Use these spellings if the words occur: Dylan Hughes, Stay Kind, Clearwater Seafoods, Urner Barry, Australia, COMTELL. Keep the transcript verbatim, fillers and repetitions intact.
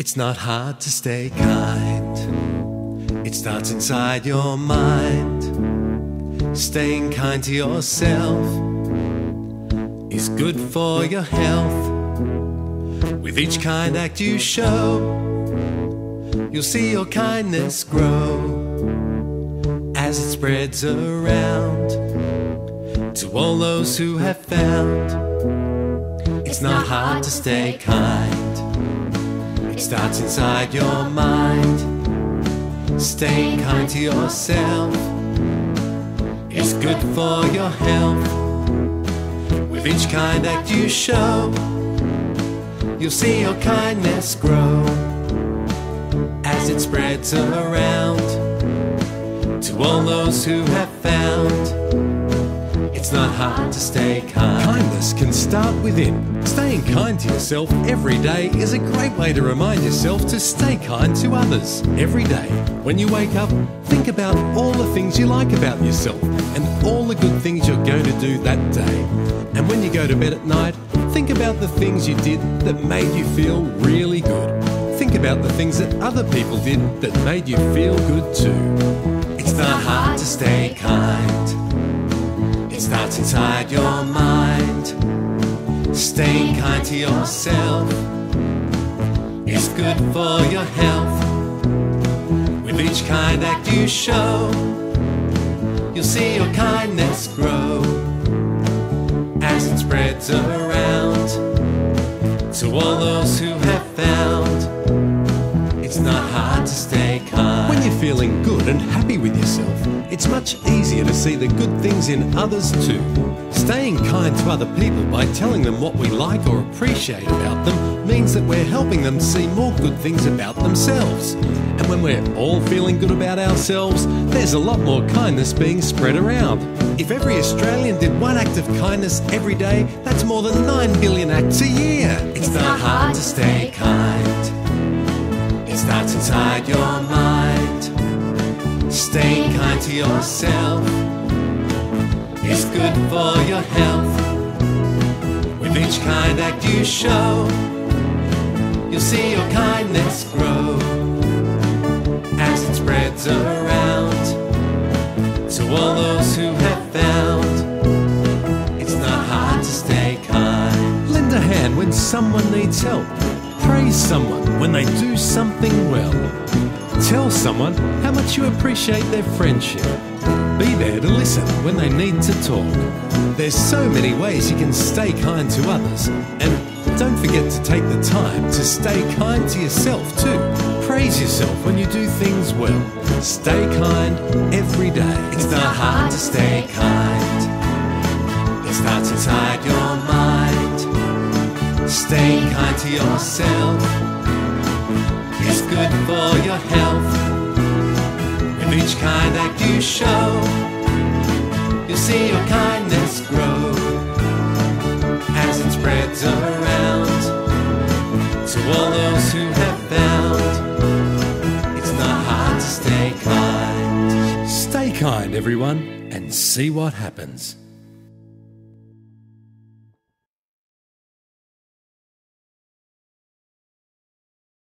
It's not hard to stay kind. It starts inside your mind. Staying kind to yourself is good for your health. With each kind act you show, you'll see your kindness grow as it spreads around to all those who have found. It's not hard to stay kind. It starts inside your mind. Staying kind to yourself is good for your health. With each kind act you show, you'll see your kindness grow as it spreads around to all those who have found. It's not hard to stay kind. Kindness can start within. Staying kind to yourself every day is a great way to remind yourself to stay kind to others every day. When you wake up, think about all the things you like about yourself and all the good things you're going to do that day. And when you go to bed at night, think about the things you did that made you feel really good. Think about the things that other people did that made you feel good too. It's not hard to stay kind. It starts inside your mind. Staying kind to yourself is good for your health. With each kind act you show, you'll see your kindness grow as it spreads around to all those who have found. It's not hard to stay kind. When you're feeling good and happy with yourself, it's much easier to see the good things in others too. Staying kind to other people by telling them what we like or appreciate about them means that we're helping them see more good things about themselves. And when we're all feeling good about ourselves, there's a lot more kindness being spread around. If every Australian did one act of kindness every day, that's more than nine billion acts a year. It's, it's not hard to stay kind. It starts inside your mind. Staying kind to yourself is good for your health. With each kind act you show, you'll see your kindness grow as it spreads around to all those who have found. It's not hard to stay kind. Lend a hand when someone needs help. Praise someone when they do something well. Tell someone how much you appreciate their friendship. Be there to listen when they need to talk. There's so many ways you can stay kind to others. And don't forget to take the time to stay kind to yourself too. Praise yourself when you do things well. Stay kind every day. It's not hard to stay kind. It starts inside your mind. Stay kind to yourself is good for your health. With each kind act you show, you'll see your kindness grow as it spreads around to all those who have found. It's not hard to stay kind. Stay kind, everyone, and see what happens.